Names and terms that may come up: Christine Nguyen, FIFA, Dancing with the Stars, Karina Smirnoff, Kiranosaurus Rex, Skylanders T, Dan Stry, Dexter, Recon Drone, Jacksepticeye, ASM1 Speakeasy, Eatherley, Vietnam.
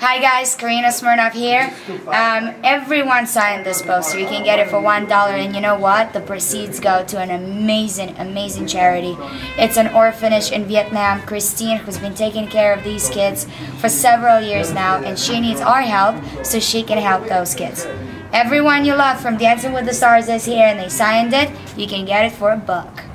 Hi guys, Karina Smirnoff here. Everyone signed this poster. You can get it for $1, and you know what? The proceeds go to an amazing charity. It's an orphanage in Vietnam. Christine, who's been taking care of these kids for several years now, and she needs our help so she can help those kids. Everyone you love from Dancing with the Stars is here, and they signed it. You can get it for $1.